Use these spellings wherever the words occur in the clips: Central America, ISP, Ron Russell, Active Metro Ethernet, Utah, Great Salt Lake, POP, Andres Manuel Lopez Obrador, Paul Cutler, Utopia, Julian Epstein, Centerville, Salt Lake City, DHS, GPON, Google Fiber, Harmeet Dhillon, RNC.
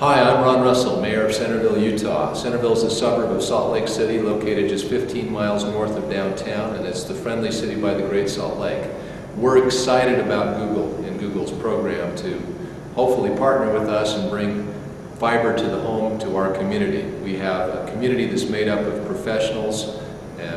Hi, I'm Ron Russell, Mayor of Centerville, Utah. Centerville is a suburb of Salt Lake City located just 15 miles north of downtown, and it's the friendly city by the Great Salt Lake. We're excited about Google and Google's program to hopefully partner with us and bring fiber to the home to our community. We have a community that's made up of professionals,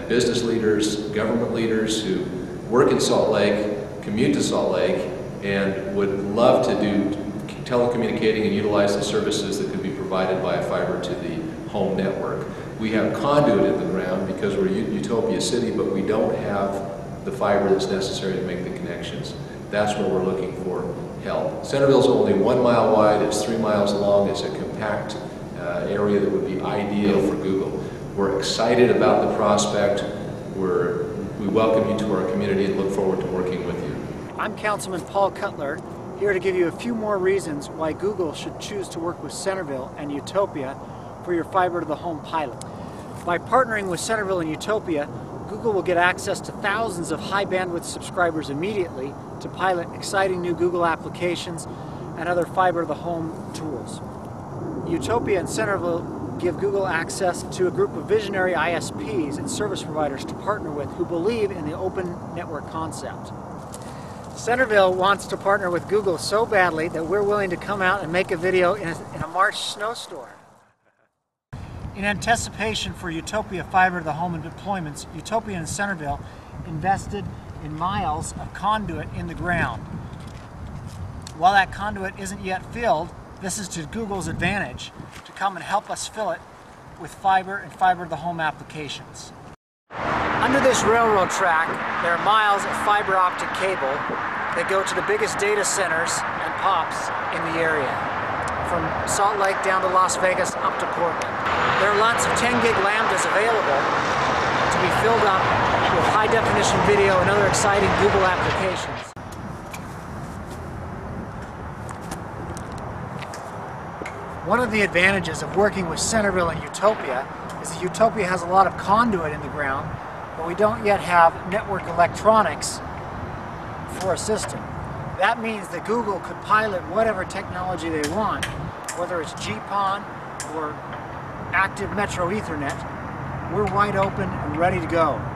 business leaders, government leaders who work in Salt Lake, commute to Salt Lake, and would love to do telecommunicating and utilize the services that could be provided by a fiber to the home network. We have conduit in the ground because we're Utopia City, but we don't have the fiber that's necessary to make the connections. That's where we're looking for help. Centerville's only 1 mile wide, it's 3 miles long, it's a compact area that would be ideal for Google. We're excited about the prospect. We welcome you to our community and look forward to working with you. I'm Councilman Paul Cutler, here to give you a few more reasons why Google should choose to work with Centerville and Utopia for your fiber to the home pilot. By partnering with Centerville and Utopia, Google will get access to thousands of high bandwidth subscribers immediately to pilot exciting new Google applications and other fiber to the home tools. Utopia and Centerville give Google access to a group of visionary ISPs and service providers to partner with who believe in the open network concept. Centerville wants to partner with Google so badly that we're willing to come out and make a video in a March snowstorm. In anticipation for Utopia fiber to the home and deployments, Utopia and Centerville invested in miles of conduit in the ground. While that conduit isn't yet filled, this is to Google's advantage to come and help us fill it with fiber and fiber to the home applications. Under this railroad track, there are miles of fiber optic cable that go to the biggest data centers and POPs in the area, from Salt Lake down to Las Vegas up to Portland. There are lots of 10 gig lambdas available to be filled up with high definition video and other exciting Google applications. One of the advantages of working with Centerville and Utopia is that Utopia has a lot of conduit in the ground, but we don't yet have network electronics for a system. That means that Google could pilot whatever technology they want, whether it's GPON or Active Metro Ethernet. We're wide open and ready to go.